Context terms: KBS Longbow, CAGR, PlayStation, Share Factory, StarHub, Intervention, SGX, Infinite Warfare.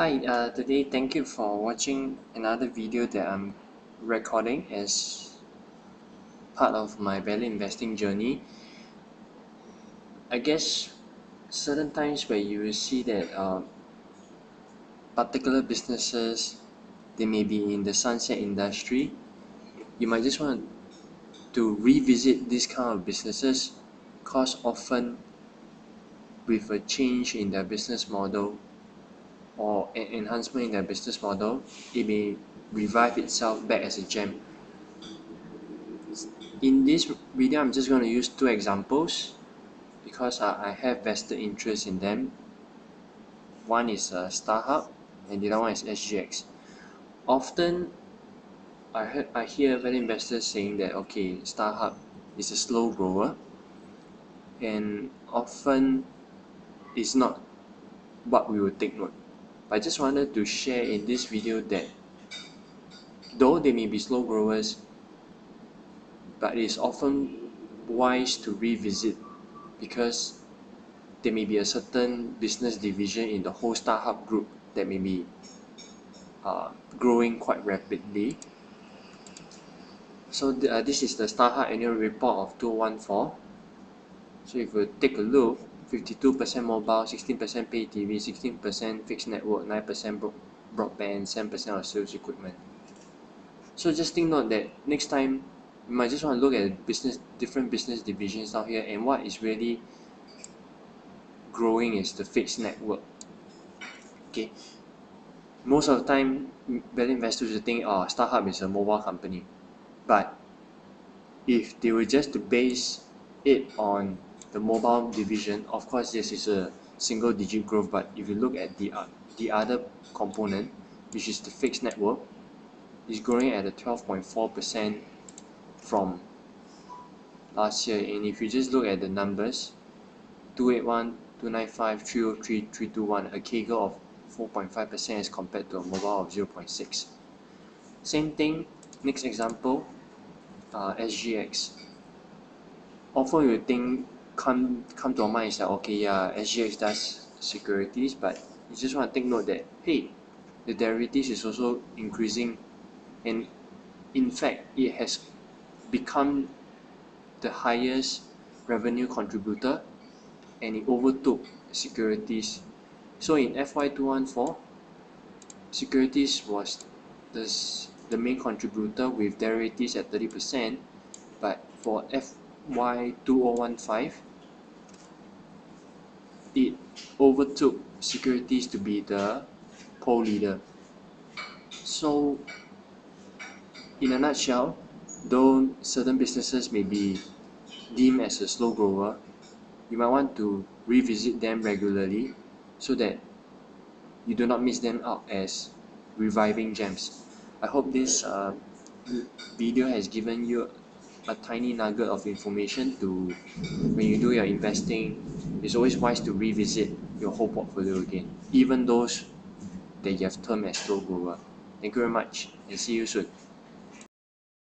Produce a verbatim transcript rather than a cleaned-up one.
Hi, uh, today thank you for watching another video that I'm recording as part of my value investing journey. I guess certain times where you will see that uh, particular businesses, they may be in the sunset industry, you might just want to revisit these kind of businesses because often with a change in their business model or an enhancement in their business model, it may revive itself back as a gem. In this video, I'm just going to use two examples because I have vested interest in them. One is uh, StarHub and the other one is S G X. Often, I, heard, I hear value investors saying that, okay, StarHub is a slow grower and often it's not what we would take note. I just wanted to share in this video that though they may be slow growers, but it is often wise to revisit because there may be a certain business division in the whole StarHub group that may be uh, growing quite rapidly. So the, uh, this is the StarHub annual report of two thousand fourteen. So if we take a look, fifty-two percent mobile, sixteen percent pay T V, sixteen percent fixed network, nine percent broad broadband, seven percent of sales equipment. So just think note that next time you might just want to look at business, different business divisions out here, and what is really growing is the fixed network. Okay, most of the time value investors will think, oh, StarHub is a mobile company, but if they were just to base it on the mobile division, of course this is a single digit growth, but if you look at the, uh, the other component, which is the fixed network, is growing at a twelve point four percent from last year. And if you just look at the numbers, two eighty-one, two ninety-five, three oh three, three twenty-one, a C A G R of four point five percent as compared to a mobile of zero point six. Same thing, next example, uh, S G X. Often you think Come, come to our mind is that, okay, yeah, S G X does securities, but you just want to take note that, hey, the derivatives is also increasing, and in fact it has become the highest revenue contributor and it overtook securities. So in F Y two thousand fourteen, securities was this, the main contributor with derivatives at thirty percent, but for F Y two thousand fifteen, it overtook securities to be the pole leader. So in a nutshell, though certain businesses may be deemed as a slow grower, you might want to revisit them regularly so that you do not miss them out as reviving gems. I hope this uh, video has given you a tiny nugget of information to, when you do your investing, it's always wise to revisit your whole portfolio again, even those that you have termed as slow grower. Thank you very much and see you soon.